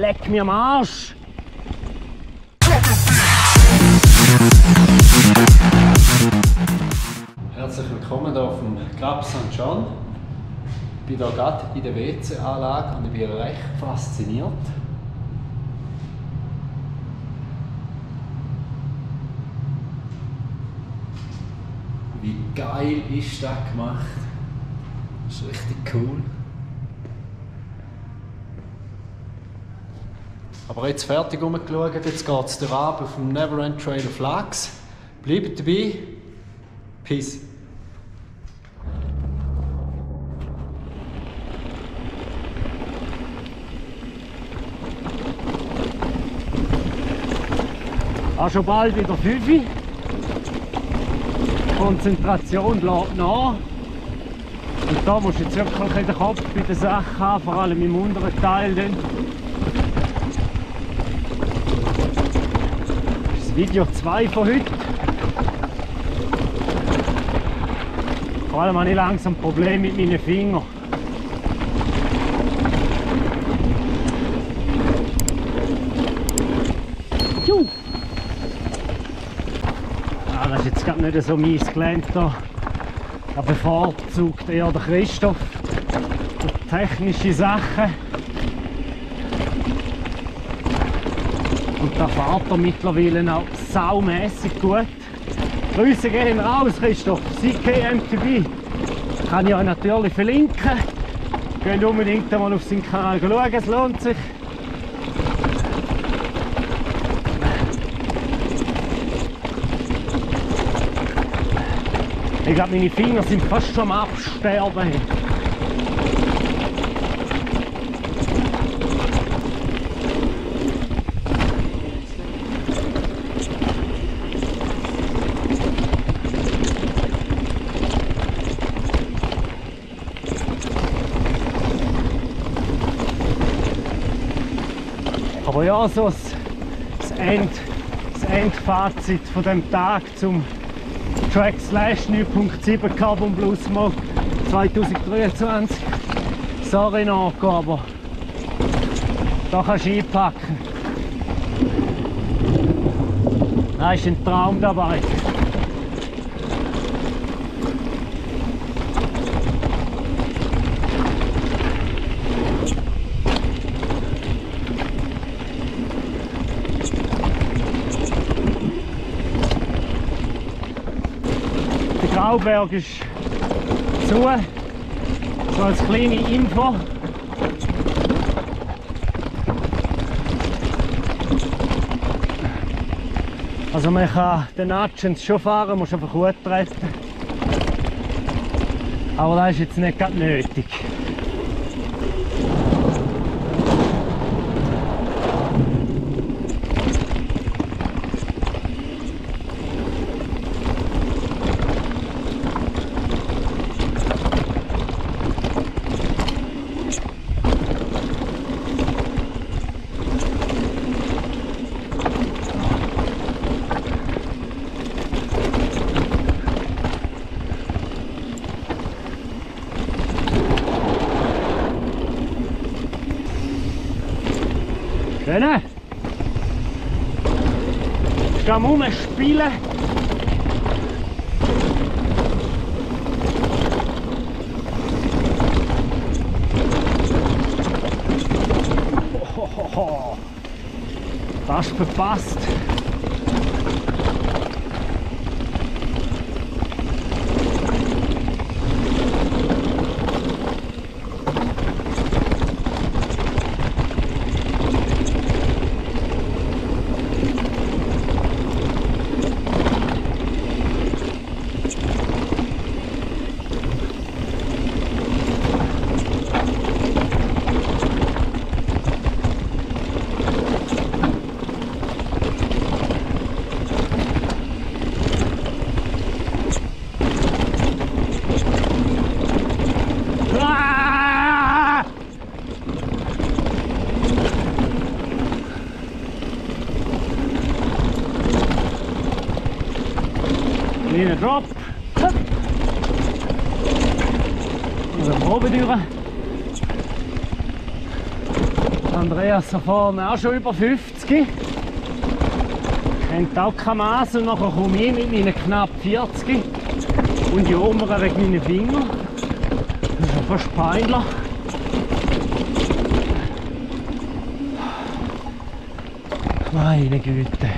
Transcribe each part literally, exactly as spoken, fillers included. leck mir am Arsch! Herzlich willkommen hier auf dem Grab Sankt John. Ich bin hier gerade in der W C-Anlage und ich bin recht fasziniert. Wie geil ist das gemacht? Das ist richtig cool. Aber jetzt fertig rumgeschaut, jetzt geht es hier ab auf dem Neverend Trail of Flags. Bleibt dabei. Peace. Auch schon bald wieder fünf. Die Konzentration lässt nach. Und da musst du jetzt wirklich den Kopf bei den Sachen haben, vor allem im unteren Teil. Dann. Das ist Video zwei von heute. Vor allem habe ich langsam Probleme mit meinen Fingern. Juh. Das ist jetzt gerade nicht so mies gelernt hier. Er bevorzugt eher den Christoph. Und technische Sachen. Und da fährt er mittlerweile auch saumässig gut. Grüße gehen raus, Christoph. C K M T B kann ich euch natürlich verlinken. Geht unbedingt mal auf seinen Kanal schauen, es lohnt sich. Ich glaube, meine Finger sind fast schon am Absterben. Aber ja, so das, End, das Endfazit von dem Tag zum Trek Slash neun Punkt sieben Carbon Plus Mod zwanzig dreiundzwanzig. Sorry Nico, aber da kannst du einpacken. Da ist ein Traum dabei. Der Grauberg ist zu, so als kleine Info. Also man kann den Agents schon fahren, muss einfach gut treten. Aber das ist jetzt nicht gerade nötig. Schöne! Ich kann rumspielen. Hohoho. Das ist verpasst. Kleiner Drop. Hup. Also Probedüren. Andreas da vorne auch schon über fünfzig. Kennt auch keine Masse und nachher komme ich mit meinen knapp vierzig. Und ich jammere wegen meinen Fingern. Das ist fast peinlich. Meine Güte.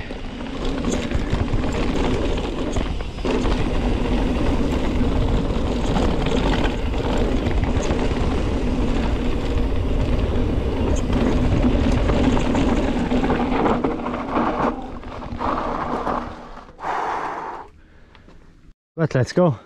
Gut, let's go.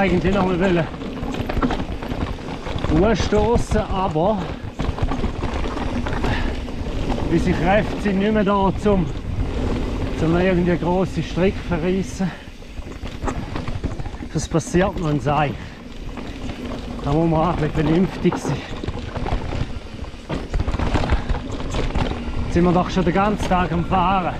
Eigentlich noch mal wollen ausstoßen, aber unsere Kräfte sind nicht mehr da, um zum irgendwie einen grossen Strick zu verreissen. Das passiert noch ein Seil. Da muss man auch ein bisschen vernünftig sein. Jetzt sind wir doch schon den ganzen Tag am Fahren.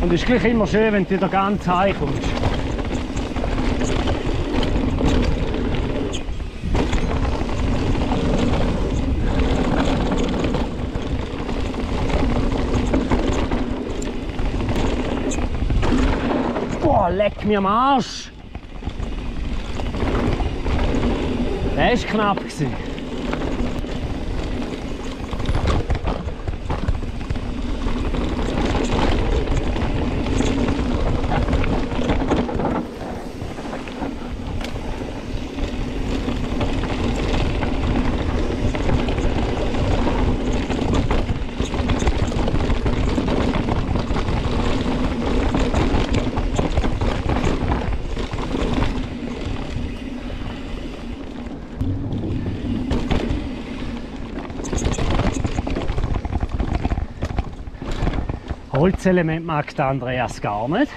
Und es ist gleich immer schön, wenn du da ganz heim kommst. Boah, leck mir am Arsch! Der war knapp. Holzelement mag der Andreas gar nicht.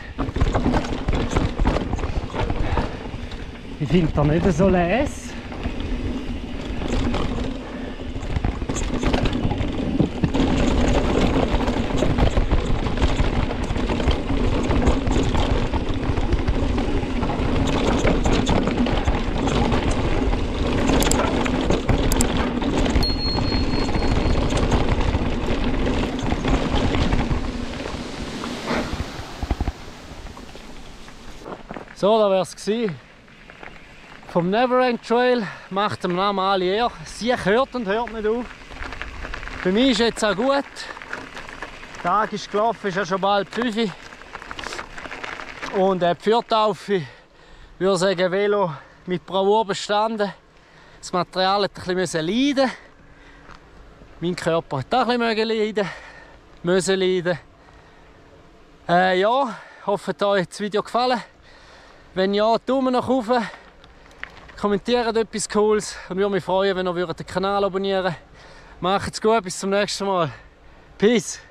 Ich finde da nicht so les. So, da wär's gsi. Vom Neverend Trail macht dem Namen alle Ehre. Sie hört und hört nicht auf. Für mich ist jetzt auch gut. Der Tag ist gelaufen, ist ja schon bald fünf. Und die Feuertaufe, ich würde sagen, Velo mit Bravour bestanden. Das Material hat ein bisschen leiden. Mein Körper hat auch ein bisschen leiden müssen. leiden. Äh, ja, ich hoffe, euch hat das Video gefallen. Wenn ja, Daumen nach oben, kommentiert etwas Cooles und würde mich freuen, wenn ihr den Kanal abonnieren würdet. Macht's gut, bis zum nächsten Mal. Peace!